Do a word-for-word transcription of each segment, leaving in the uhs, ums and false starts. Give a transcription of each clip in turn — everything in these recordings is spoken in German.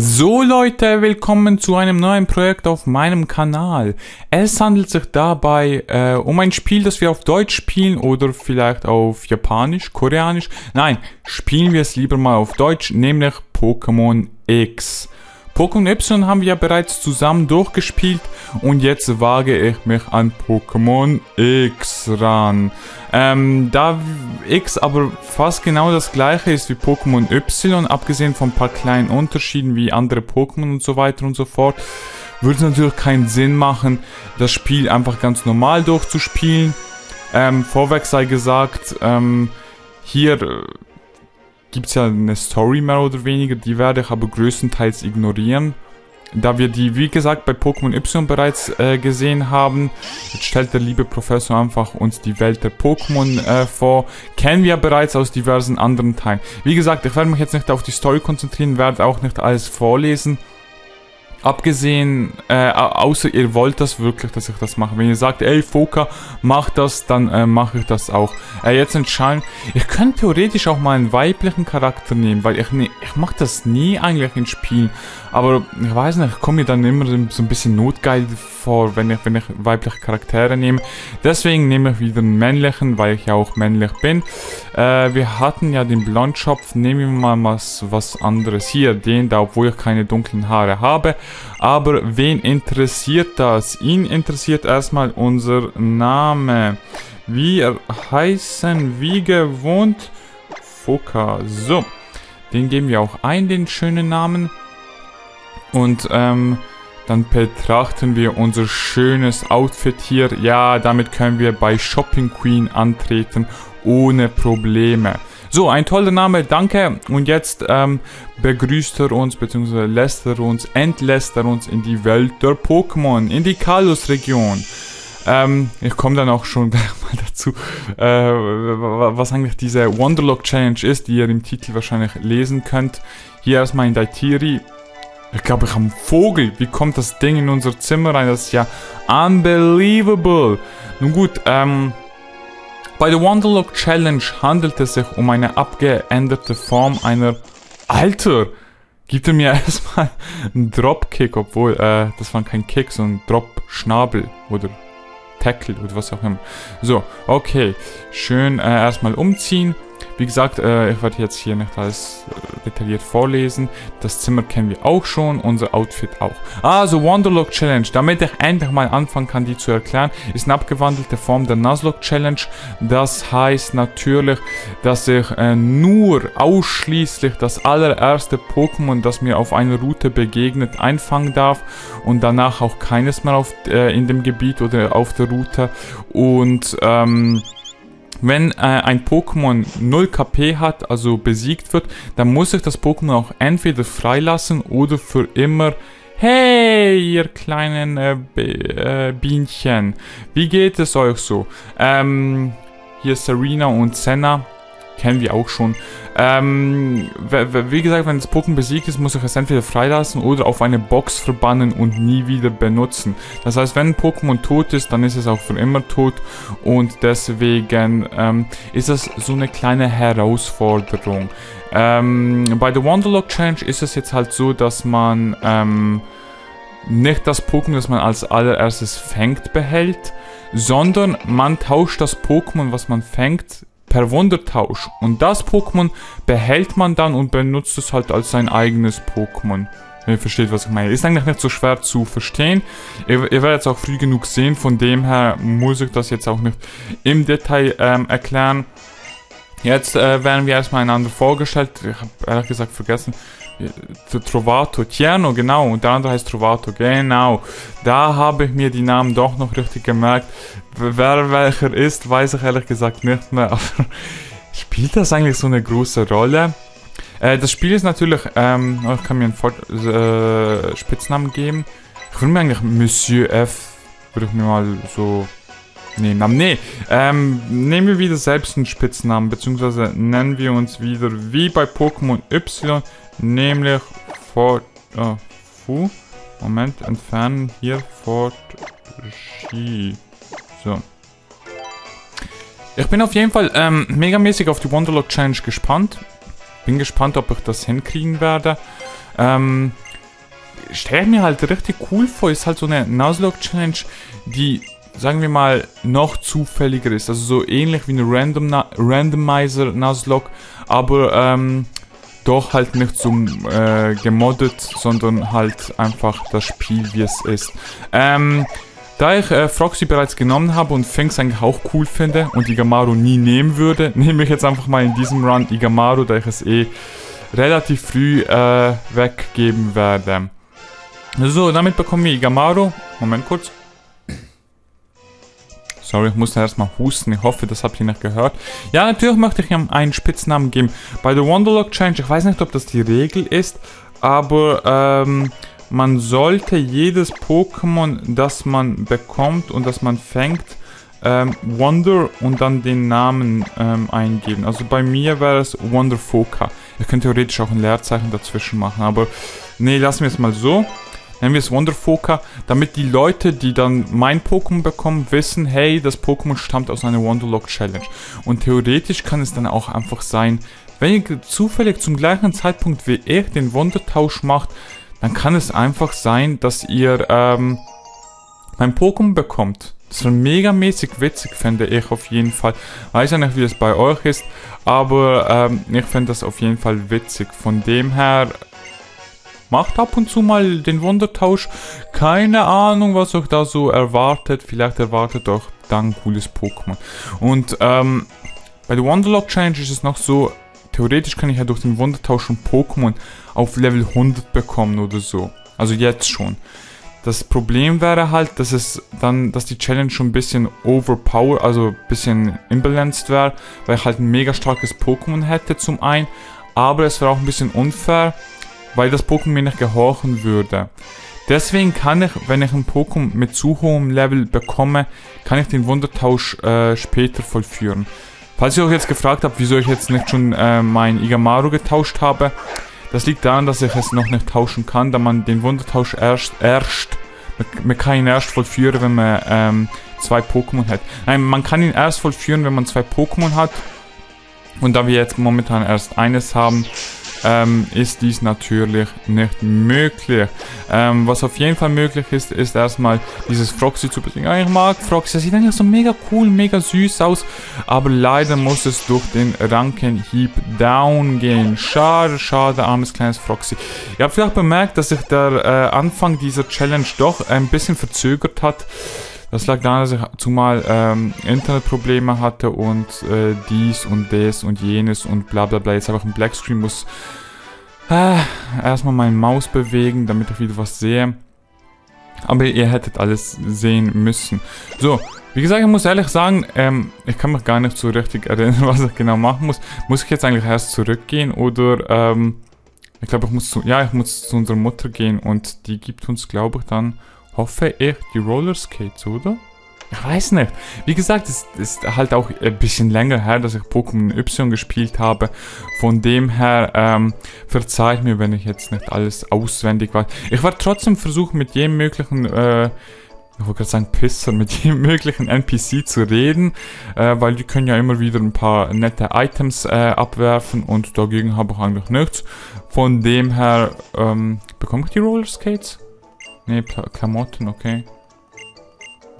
So Leute, willkommen zu einem neuen Projekt auf meinem Kanal. Es handelt sich dabei äh, um ein Spiel, das wir auf Deutsch spielen oder vielleicht auf Japanisch, Koreanisch. Nein, spielen wir es lieber mal auf Deutsch, nämlich Pokémon X. Pokémon Y haben wir ja bereits zusammen durchgespielt und jetzt wage ich mich an Pokémon X ran. Ähm, da X aber fast genau das gleiche ist wie Pokémon Y, abgesehen von ein paar kleinen Unterschieden wie andere Pokémon und so weiter und so fort, würde es natürlich keinen Sinn machen, das Spiel einfach ganz normal durchzuspielen. Ähm, vorweg sei gesagt, ähm, hier gibt es ja eine Story mehr oder weniger, die werde ich aber größtenteils ignorieren, da wir die, wie gesagt, bei Pokémon Y bereits äh, gesehen haben. Jetzt stellt der liebe Professor einfach uns die Welt der Pokémon äh, vor, kennen wir bereits aus diversen anderen Teilen. Wie gesagt, ich werde mich jetzt nicht auf die Story konzentrieren, werde auch nicht alles vorlesen. Abgesehen, äh, außer ihr wollt das wirklich, dass ich das mache. Wenn ihr sagt, ey Foka, mach das, dann äh, mache ich das auch. Äh, jetzt entscheiden, ich könnte theoretisch auch mal einen weiblichen Charakter nehmen, weil ich, ne, ich mache das nie eigentlich in Spielen. Aber ich weiß nicht, ich komme mir dann immer so ein bisschen notgeil vor, wenn ich, wenn ich weibliche Charaktere nehme. Deswegen nehme ich wieder einen männlichen, weil ich ja auch männlich bin. Äh, wir hatten ja den Blondschopf, nehmen wir mal was, was anderes. Hier, den da, obwohl ich keine dunklen Haare habe. Aber wen interessiert das? Ihn interessiert erstmal unser Name. Wir heißen wie gewohnt Foka. So, den geben wir auch ein, den schönen Namen. Und ähm, dann betrachten wir unser schönes Outfit hier. Ja, damit können wir bei Shopping Queen antreten, ohne Probleme. So, ein toller Name, danke. Und jetzt ähm, begrüßt er uns, beziehungsweise lässt er uns, entlässt er uns in die Welt der Pokémon, in die Kalos-Region. Ähm, ich komme dann auch schon gleich mal dazu, äh, was eigentlich diese Wonderlocke-Challenge ist, die ihr im Titel wahrscheinlich lesen könnt. Hier erstmal in Daitiri. Ich glaube, ich habe einen Vogel. Wie kommt das Ding in unser Zimmer rein? Das ist ja unbelievable. Nun gut, ähm... bei der Wonderlocke Challenge handelt es sich um eine abgeänderte Form einer... Alter! Gibt er mir erstmal einen Dropkick, obwohl, äh, das war kein Kick, sondern Drop-Schnabel oder Tackle oder was auch immer. So, okay. Schön äh, erstmal umziehen. Wie gesagt, äh, ich werde jetzt hier nicht alles äh, detailliert vorlesen. Das Zimmer kennen wir auch schon, unser Outfit auch. Also Wonderlocke Challenge, damit ich endlich mal anfangen kann, die zu erklären, ist eine abgewandelte Form der Nuzlocke Challenge. Das heißt natürlich, dass ich äh, nur ausschließlich das allererste Pokémon, das mir auf einer Route begegnet, einfangen darf und danach auch keines mehr auf, äh, in dem Gebiet oder auf der Route. Und ähm... wenn äh, ein Pokémon null K P hat, also besiegt wird, dann muss ich das Pokémon auch entweder freilassen oder für immer... Hey, ihr kleinen äh, äh, Bienchen, wie geht es euch so? Ähm, hier Serena und Senna, kennen wir auch schon. Ähm, wie gesagt, wenn das Pokémon besiegt ist, muss ich es entweder freilassen oder auf eine Box verbannen und nie wieder benutzen. Das heißt, wenn ein Pokémon tot ist, dann ist es auch für immer tot und deswegen ähm, ist das so eine kleine Herausforderung. Ähm, bei der Wonderlocke Challenge ist es jetzt halt so, dass man ähm, nicht das Pokémon, das man als allererstes fängt, behält, sondern man tauscht das Pokémon, was man fängt, per Wundertausch. Und das Pokémon behält man dann und benutzt es halt als sein eigenes Pokémon. Wenn ihr versteht, was ich meine. Ist eigentlich nicht so schwer zu verstehen. Ihr, ihr werdet es auch früh genug sehen. Von dem her muss ich das jetzt auch nicht im Detail ähm, erklären. Jetzt äh, werden wir erstmal einander vorgestellt. Ich habe ehrlich gesagt vergessen. Trovato, Tierno, genau, und der andere heißt Trovato, genau. Da habe ich mir die Namen doch noch richtig gemerkt. Wer welcher ist, weiß ich ehrlich gesagt nicht mehr, aber spielt das eigentlich so eine große Rolle? Äh, das Spiel ist natürlich, ähm, ich kann mir einen Vor äh, Spitznamen geben. Ich würde mir eigentlich Monsieur F, würde ich mir mal so nehmen. Aber nee, ähm, nehmen wir wieder selbst einen Spitznamen, beziehungsweise nennen wir uns wieder wie bei Pokémon Y, nämlich Fort, äh, Fu, Moment, entfernen hier, Fort, Ski, so. Ich bin auf jeden Fall ähm, megamäßig auf die Wonderlocke Challenge gespannt. Bin gespannt, ob ich das hinkriegen werde. Ähm, stelle mir halt richtig cool vor, ist halt so eine Nuzlocke-Challenge, die, sagen wir mal, noch zufälliger ist. Also so ähnlich wie eine Random Randomizer Nuzlocke, aber ähm, doch halt nicht so äh, gemoddet, sondern halt einfach das Spiel, wie es ist. Ähm, da ich äh, Froxy bereits genommen habe und Finks eigentlich auch cool finde und Igamaru nie nehmen würde, nehme ich jetzt einfach mal in diesem Run Igamaru, da ich es eh relativ früh äh, weggeben werde. So, damit bekommen wir Igamaru. Moment kurz. Sorry, ich musste erstmal husten. Ich hoffe, das habt ihr nicht gehört. Ja, natürlich möchte ich ihm einen Spitznamen geben. Bei der Wonderlocke Challenge, ich weiß nicht, ob das die Regel ist, aber ähm, man sollte jedes Pokémon, das man bekommt und das man fängt, ähm, Wonder und dann den Namen ähm, eingeben. Also bei mir wäre es Wonderfoka. Ihr könnt theoretisch auch ein Leerzeichen dazwischen machen, aber nee, lassen wir es mal so. Nennen wir es Wonderfoka, damit die Leute, die dann mein Pokémon bekommen, wissen, hey, das Pokémon stammt aus einer Wonderlocke Challenge. Und theoretisch kann es dann auch einfach sein, wenn ihr zufällig zum gleichen Zeitpunkt wie ich den Wundertausch macht, dann kann es einfach sein, dass ihr ähm, mein Pokémon bekommt. Das wäre megamäßig witzig, fände ich auf jeden Fall. Weiß ja nicht, wie es bei euch ist, aber ähm, ich fände das auf jeden Fall witzig. Von dem her, macht ab und zu mal den Wundertausch. Keine Ahnung, was euch da so erwartet. Vielleicht erwartet euch dann ein cooles Pokémon. Und ähm, bei der Wonderlocke Challenge ist es noch so, theoretisch kann ich ja durch den Wundertausch schon Pokémon auf Level hundert bekommen oder so. Also jetzt schon. Das Problem wäre halt, dass es dann, dass die Challenge schon ein bisschen overpowered, also ein bisschen imbalanced wäre, weil ich halt ein mega starkes Pokémon hätte zum einen, aber es wäre auch ein bisschen unfair, weil das Pokémon mir nicht gehorchen würde. Deswegen kann ich, wenn ich ein Pokémon mit zu hohem Level bekomme, kann ich den Wundertausch äh, später vollführen. Falls ihr euch jetzt gefragt habt, wieso ich jetzt nicht schon äh, mein Igamaru getauscht habe, das liegt daran, dass ich es noch nicht tauschen kann, da man den Wundertausch erst, erst man kann ihn erst vollführen, wenn man ähm, zwei Pokémon hat. Nein, man kann ihn erst vollführen, wenn man zwei Pokémon hat. Und da wir jetzt momentan erst eines haben, Ähm, ist dies natürlich nicht möglich. Ähm, was auf jeden Fall möglich ist, ist erstmal dieses Froxy zu besiegen. Ich mag Froxy, das sieht eigentlich so mega cool, mega süß aus, aber leider muss es durch den Rankenhieb down gehen. Schade, schade, armes kleines Froxy. Ihr habt vielleicht bemerkt, dass sich der äh, Anfang dieser Challenge doch ein bisschen verzögert hat. Das lag daran, dass ich zumal ähm, Internetprobleme hatte und äh, dies und das und jenes und bla bla bla. Jetzt habe ich einen Black Screen, muss äh, erstmal meine Maus bewegen, damit ich wieder was sehe. Aber ihr hättet alles sehen müssen. So, wie gesagt, ich muss ehrlich sagen, ähm, ich kann mich gar nicht so richtig erinnern, was ich genau machen muss. Muss ich jetzt eigentlich erst zurückgehen oder ähm, ich glaube, ich muss zu, ja, ich muss zu unserer Mutter gehen und die gibt uns, glaube ich, dann, hoffe ich, die Rollerskates, oder? Ich weiß nicht. Wie gesagt, es ist halt auch ein bisschen länger her, dass ich Pokémon Y gespielt habe. Von dem her, ähm, verzeiht mir, wenn ich jetzt nicht alles auswendig weiß. Ich werde trotzdem versuchen, mit jedem möglichen, äh, ich wollte gerade sagen Pisser, mit jedem möglichen N P C zu reden. Äh, weil die können ja immer wieder ein paar nette Items äh, abwerfen und dagegen habe ich eigentlich nichts. Von dem her, ähm, bekomme ich die Rollerskates? Ne, Klamotten, okay.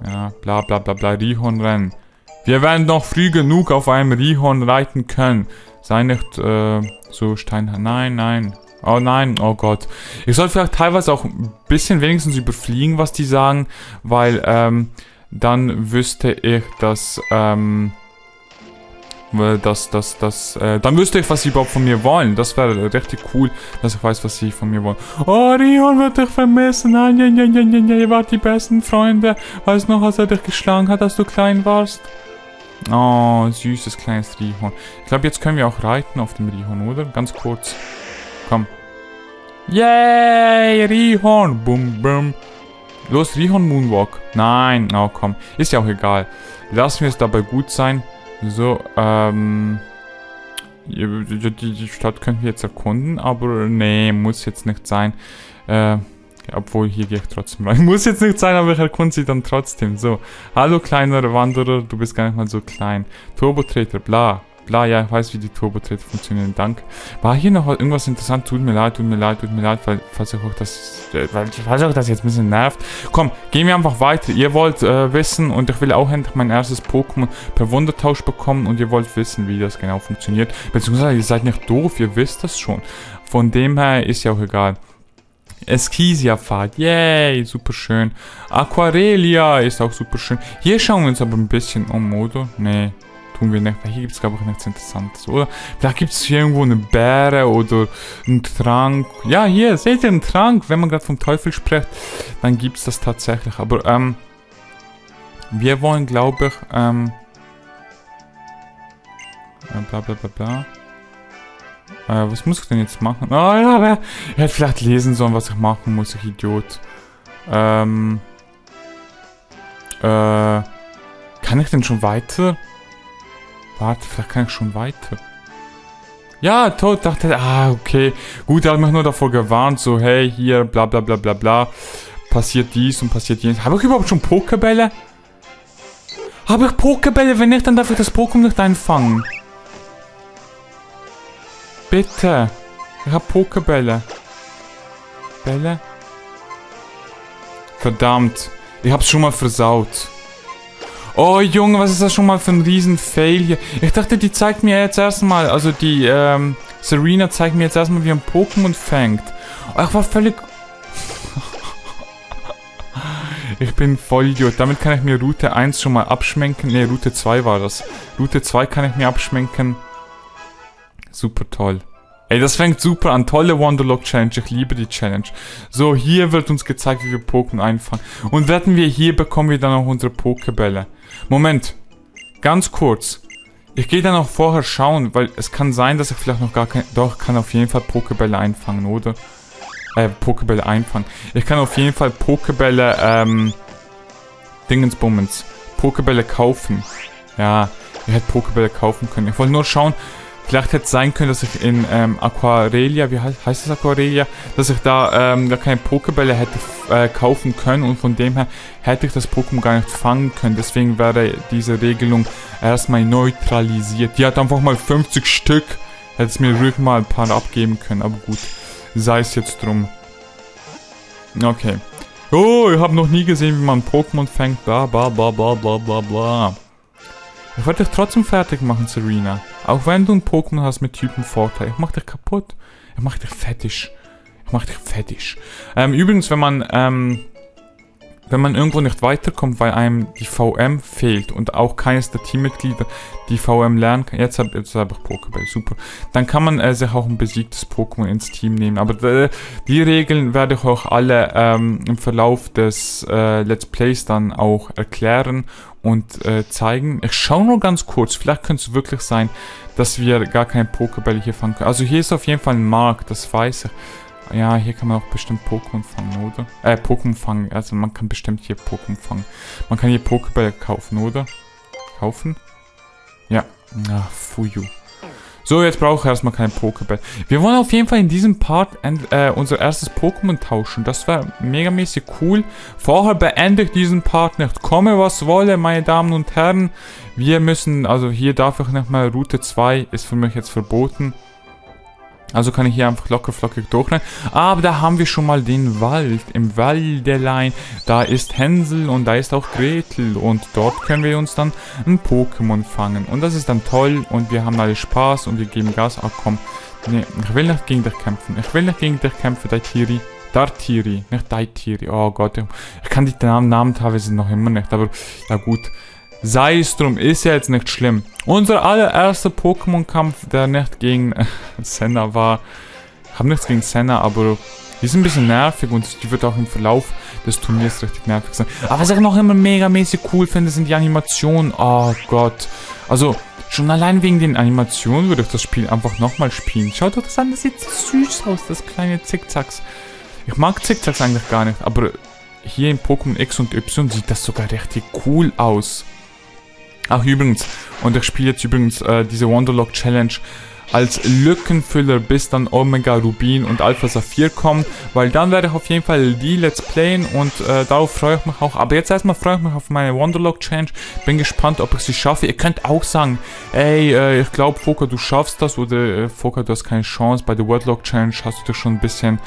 Ja, bla bla bla bla, Rihorn rennen. Wir werden noch früh genug auf einem Rihorn reiten können. Sei nicht äh, so steinhart. Nein, nein. Oh nein, oh Gott. Ich sollte vielleicht teilweise auch ein bisschen wenigstens überfliegen, was die sagen, weil ähm, dann wüsste ich, dass... Ähm, Das, das, das, äh, dann wüsste ich, was sie überhaupt von mir wollen. Das wäre richtig cool, dass ich weiß, was sie von mir wollen. Oh, Rihorn wird dich vermissen. Nein, nein, nein, nein, nein, nein, ihr wart die besten Freunde. Weißt du noch, als er dich geschlagen hat, als du klein warst? Oh, süßes kleines Rihorn. Ich glaube, jetzt können wir auch reiten auf dem Rihorn, oder? Ganz kurz. Komm. Yay, Rihorn. Bum, bum. Los, Rihorn Moonwalk. Nein, oh, komm. Ist ja auch egal. Lassen wir es dabei gut sein. So, ähm, die Stadt können wir jetzt erkunden, aber nee, muss jetzt nicht sein. Äh, obwohl, hier gehe ich trotzdem rein. Muss jetzt nicht sein, aber ich erkunde sie dann trotzdem. So, hallo kleiner Wanderer, du bist gar nicht mal so klein. Turbotreter, bla, Bla, ja, ich weiß, wie die Turbo-Trade funktionieren. Dank. War hier noch irgendwas interessant? Tut mir leid, tut mir leid, tut mir leid, weil falls euch das, äh, das jetzt ein bisschen nervt. Komm, gehen wir einfach weiter. Ihr wollt äh, wissen, und ich will auch endlich mein erstes Pokémon per Wundertausch bekommen, und ihr wollt wissen, wie das genau funktioniert. Beziehungsweise ihr seid nicht doof, ihr wisst das schon. Von dem her ist ja auch egal. Escisia-Fahrt, yay, super schön. Aquarelia ist auch super schön. Hier schauen wir uns aber ein bisschen um, oder? Nee, tun wir nicht. Hier gibt es, glaube ich, nichts Interessantes, oder? Vielleicht gibt es hier irgendwo eine Beere oder einen Trank. Ja, hier, seht ihr einen Trank? Wenn man gerade vom Teufel spricht, dann gibt es das tatsächlich. Aber, ähm, wir wollen, glaube ich, ähm, bla bla bla bla. Äh, was muss ich denn jetzt machen? Oh, ja, ich hätte vielleicht lesen sollen, was ich machen muss, ich Idiot. Ähm. Äh. Kann ich denn schon weiter? Warte, vielleicht kann ich schon weiter. Ja, tot, dachte. Ah, okay. Gut, er hat mich nur davor gewarnt, so, hey, hier, bla bla bla bla bla. Passiert dies und passiert jenes. Habe ich überhaupt schon Pokébälle? Habe ich Pokébälle? Wenn nicht, dann darf ich das Pokémon nicht einfangen. Bitte. Ich hab Pokébälle. Bälle? Verdammt. Ich hab's schon mal versaut. Oh Junge, was ist das schon mal für ein riesen Fail hier? Ich dachte, die zeigt mir jetzt erstmal, also die ähm, Serena zeigt mir jetzt erstmal, wie ein Pokémon fängt. Oh, ich war völlig... Ich bin Vollidiot. Damit kann ich mir Route eins schon mal abschminken. Ne, Route zwei war das. Route zwei kann ich mir abschminken. Super toll. Ey, das fängt super an. Tolle Wonderlocke Challenge. Ich liebe die Challenge. So, hier wird uns gezeigt, wie wir Pokémon einfangen. Und werden wir hier, bekommen wir dann auch unsere Pokébälle. Moment. Ganz kurz. Ich gehe dann auch vorher schauen, weil es kann sein, dass ich vielleicht noch gar kein... Doch, ich kann auf jeden Fall Pokébälle einfangen, oder? Äh, Pokébälle einfangen. Ich kann auf jeden Fall Pokébälle, ähm... Dingensbummens. Pokébälle kaufen. Ja, ich hätte Pokébälle kaufen können. Ich wollte nur schauen... Vielleicht hätte es sein können, dass ich in ähm, Aquarelia, wie heißt, heißt das Aquarelia, dass ich da ähm, gar keine Pokébälle hätte äh, kaufen können, und von dem her hätte ich das Pokémon gar nicht fangen können. Deswegen wäre diese Regelung erstmal neutralisiert. Die hat einfach mal fünfzig Stück, hätte es mir ruhig mal ein paar abgeben können, aber gut, sei es jetzt drum. Okay. Oh, ich habe noch nie gesehen, wie man Pokémon fängt, bla bla bla bla bla bla bla. Ich werde dich trotzdem fertig machen, Serena. Auch wenn du ein Pokémon hast mit Typenvorteil. Ich mach dich kaputt. Ich mach dich fettisch. Ich mach dich fettisch. Ähm, übrigens, wenn man, ähm, wenn man irgendwo nicht weiterkommt, weil einem die V M fehlt und auch keines der Teammitglieder die V M lernen kann. Jetzt habe jetzt hab ich Pokéball, super. Dann kann man äh, sich auch ein besiegtes Pokémon ins Team nehmen. Aber äh, die Regeln werde ich auch alle ähm, im Verlauf des äh, Let's Plays dann auch erklären und äh, zeigen. Ich schaue nur ganz kurz, vielleicht könnte es wirklich sein, dass wir gar keine Pokébälle hier fangen können. Also hier ist auf jeden Fall ein Markt, das weiß ich. Ja, hier kann man auch bestimmt Pokémon fangen, oder? Äh, Pokémon fangen. Also man kann bestimmt hier Pokémon fangen. Man kann hier Pokébälle kaufen, oder? Kaufen? Ja. Ach, fuju. So, jetzt brauche ich erstmal keinen Pokéball. Wir wollen auf jeden Fall in diesem Part äh, unser erstes Pokémon tauschen. Das wäre megamäßig cool. Vorher beende ich diesen Part nicht. Komme, was wolle, meine Damen und Herren. Wir müssen, also hier darf ich nicht mal, Route zwei ist für mich jetzt verboten. Also kann ich hier einfach locker flockig durchrennen. Aber da haben wir schon mal den Wald. Im Waldelein. Da ist Hänsel und da ist auch Gretel. Und dort können wir uns dann ein Pokémon fangen. Und das ist dann toll. Und wir haben alle Spaß und wir geben Gas. Ach komm. Nee, ich will nicht gegen dich kämpfen. Ich will nicht gegen dich kämpfen, Daitiri. Dartiri. Nicht Daitiri. Oh Gott. Ich kann die Namen, Namen teilweise noch immer nicht. Aber ja gut. Sei es drum, ist ja jetzt nicht schlimm. Unser allererster Pokémon-Kampf, der nicht gegen Senna war. Ich habe nichts gegen Senna, aber die ist ein bisschen nervig und die wird auch im Verlauf des Turniers richtig nervig sein. Aber was ich noch immer megamäßig cool finde, sind die Animationen. Oh Gott. Also, schon allein wegen den Animationen würde ich das Spiel einfach nochmal spielen. Schaut doch das an, das sieht süß aus, das kleine Zickzacks. Ich mag Zickzacks eigentlich gar nicht, aber hier in Pokémon X und Y sieht das sogar richtig cool aus. Ach übrigens, und ich spiele jetzt übrigens äh, diese Wonderlocke Challenge als Lückenfüller, bis dann Omega Rubin und Alpha Saphir kommen, weil dann werde ich auf jeden Fall die Let's Playen und äh, darauf freue ich mich auch. Aber jetzt erstmal freue ich mich auf meine Wonderlocke Challenge, bin gespannt, ob ich sie schaffe. Ihr könnt auch sagen, ey, äh, ich glaube, Foka, du schaffst das, oder äh, Foka, du hast keine Chance, bei der Wordlock Challenge hast du dich schon ein bisschen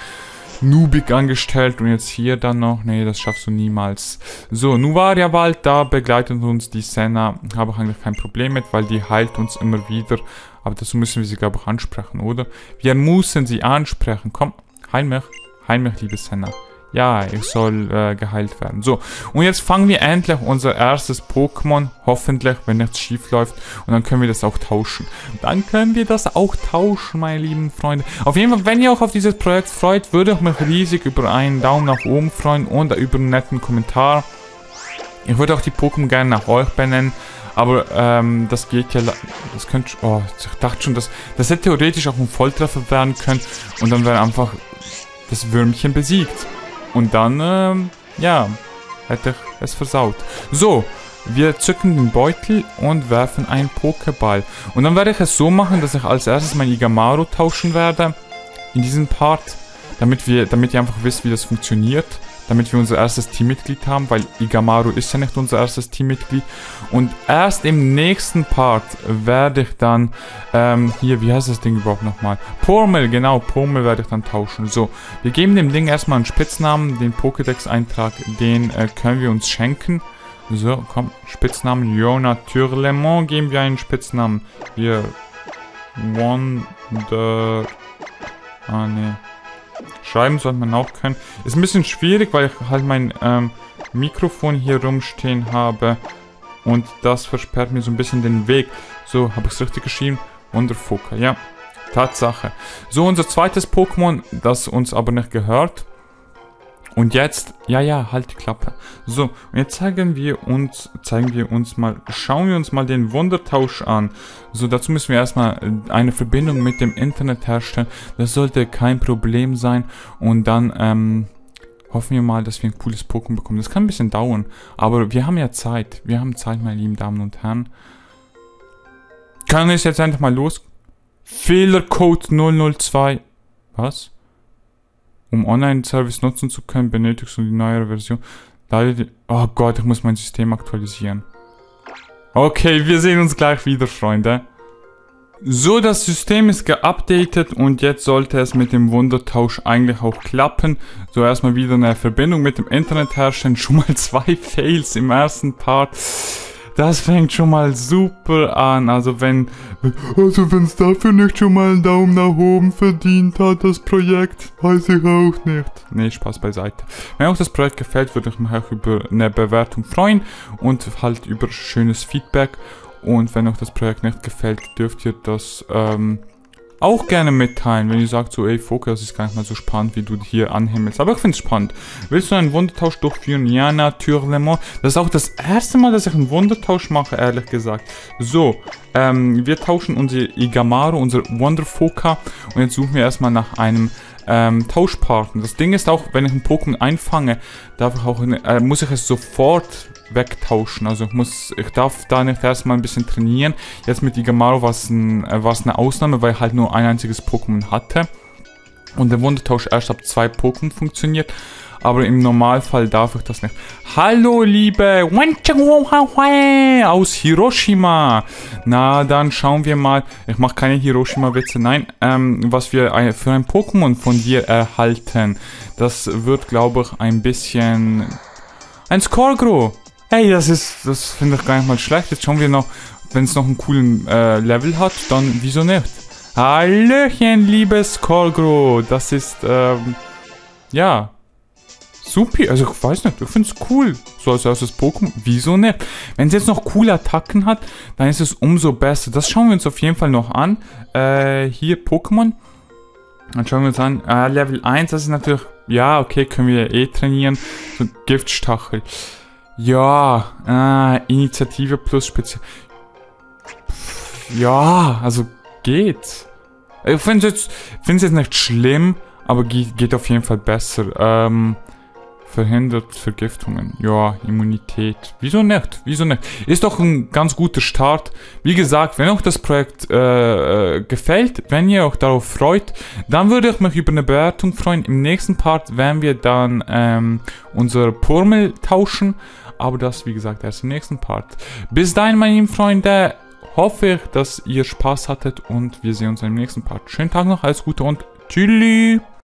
noobig angestellt und jetzt hier dann noch, nee, das schaffst du niemals. So, Nuvaria-Wald, da begleitet uns die Senna, habe ich eigentlich kein Problem mit, weil die heilt uns immer wieder, aber dazu müssen wir sie, glaube ich, ansprechen, oder? Wir müssen sie ansprechen, komm, heil mich, heil mich, liebe Senna. Ja, ich soll äh, geheilt werden. So, und jetzt fangen wir endlich unser erstes Pokémon, hoffentlich, wenn nichts schief läuft. Und dann können wir das auch tauschen. Dann können wir das auch tauschen, meine lieben Freunde. Auf jeden Fall, wenn ihr euch auf dieses Projekt freut, würde ich mich riesig über einen Daumen nach oben freuen und über einen netten Kommentar. Ich würde auch die Pokémon gerne nach euch benennen. Aber ähm, das geht ja, das könnte, oh, ich dachte schon, das, das hätte theoretisch auch ein Volltreffer werden können. Und dann wäre einfach das Würmchen besiegt. Und dann, ähm, ja, hätte ich es versaut. So, wir zücken den Beutel und werfen einen Pokéball. Und dann werde ich es so machen, dass ich als erstes mein Igamaru tauschen werde. In diesem Part. Damit wir, damit ihr einfach wisst, wie das funktioniert. Damit wir unser erstes Teammitglied haben, weil Igamaru ist ja nicht unser erstes Teammitglied. Und erst im nächsten Part werde ich dann, ähm, hier, wie heißt das Ding überhaupt nochmal? Pommel, genau, Pommel werde ich dann tauschen. So, wir geben dem Ding erstmal einen Spitznamen, den Pokédex-Eintrag, den äh, können wir uns schenken. So, komm, Spitznamen, jo, naturellement geben wir einen Spitznamen. Hier, Wonder... Ah, ne. Schreiben sollte man auch können. Ist ein bisschen schwierig, weil ich halt mein ähm, Mikrofon hier rumstehen habe. Und das versperrt mir so ein bisschen den Weg. So, habe ich es richtig geschrieben? Wunderfoka, ja. Tatsache. So, unser zweites Pokémon, das uns aber nicht gehört. Und jetzt, ja, ja, halt die Klappe. So, und jetzt zeigen wir uns, zeigen wir uns mal, schauen wir uns mal den Wundertausch an. So, dazu müssen wir erstmal eine Verbindung mit dem Internet herstellen. Das sollte kein Problem sein. Und dann, ähm, hoffen wir mal, dass wir ein cooles Pokémon bekommen. Das kann ein bisschen dauern, aber wir haben ja Zeit. Wir haben Zeit, meine lieben Damen und Herren. Kann es jetzt endlich mal los? Fehlercode null null zwei. Was? Um Online-Service nutzen zu können, benötigst du die neuere Version. Oh Gott, ich muss mein System aktualisieren. Okay, wir sehen uns gleich wieder, Freunde. So, das System ist geupdatet und jetzt sollte es mit dem Wundertausch eigentlich auch klappen. So, erstmal wieder eine Verbindung mit dem Internet herstellen. Schon mal zwei Fails im ersten Part. Das fängt schon mal super an, also wenn also wenn es dafür nicht schon mal einen Daumen nach oben verdient hat, das Projekt, weiß ich auch nicht. Nee, Spaß beiseite. Wenn euch das Projekt gefällt, würde ich mich auch über eine Bewertung freuen und halt über schönes Feedback. Und wenn euch das Projekt nicht gefällt, dürft ihr das ähm, auch gerne mitteilen, wenn ihr sagt so, ey Foka, das ist gar nicht mal so spannend, wie du hier anhimmelst. Aber ich finde es spannend. Willst du einen Wundertausch durchführen? Ja, natürlich. Das ist auch das erste Mal, dass ich einen Wundertausch mache, ehrlich gesagt. So, ähm, wir tauschen unsere Igamaru, unser Wunderfoka. Und jetzt suchen wir erstmal nach einem ähm, Tauschpartner. Das Ding ist auch, wenn ich einen Pokémon einfange, darf ich auch eine, äh, muss ich es sofort wegtauschen. Also ich muss, ich darf da nicht erstmal ein bisschen trainieren. Jetzt mit Igamaru war es ein, eine Ausnahme, weil ich halt nur ein einziges Pokémon hatte. Und der Wundertausch erst ab zwei Pokémon funktioniert. Aber im Normalfall darf ich das nicht. Hallo, liebe aus Hiroshima. Na, dann schauen wir mal. Ich mache keine Hiroshima-Witze. Nein, ähm, was wir für ein Pokémon von dir erhalten. Das wird, glaube ich, ein bisschen... ein Korgro. Hey, das ist, das finde ich gar nicht mal schlecht. Jetzt schauen wir noch, wenn es noch einen coolen äh, Level hat, dann wieso nicht? Hallöchen, liebes Korgro. Das ist, ähm, ja, super. Also ich weiß nicht, ich finde es cool. So als erstes Pokémon, wieso nicht? Wenn es jetzt noch coole Attacken hat, dann ist es umso besser. Das schauen wir uns auf jeden Fall noch an. Äh, hier Pokémon. Dann schauen wir uns an, äh, Level eins, das ist natürlich, ja, okay, können wir eh trainieren. So, Giftstachel. Ja, äh, Initiative plus Spezial. Ja, also geht. Ich finde es jetzt, jetzt nicht schlimm, aber geht, geht auf jeden Fall besser. Ähm, Verhindert Vergiftungen. Ja, Immunität. Wieso nicht? Wieso nicht? Ist doch ein ganz guter Start. Wie gesagt, wenn euch das Projekt äh, gefällt, wenn ihr euch darauf freut, dann würde ich mich über eine Bewertung freuen. Im nächsten Part werden wir dann ähm, unser Pommel tauschen. Aber das, wie gesagt, erst im nächsten Part. Bis dahin, meine lieben Freunde, hoffe ich, dass ihr Spaß hattet und wir sehen uns im nächsten Part. Schönen Tag noch, alles Gute und tschüssi.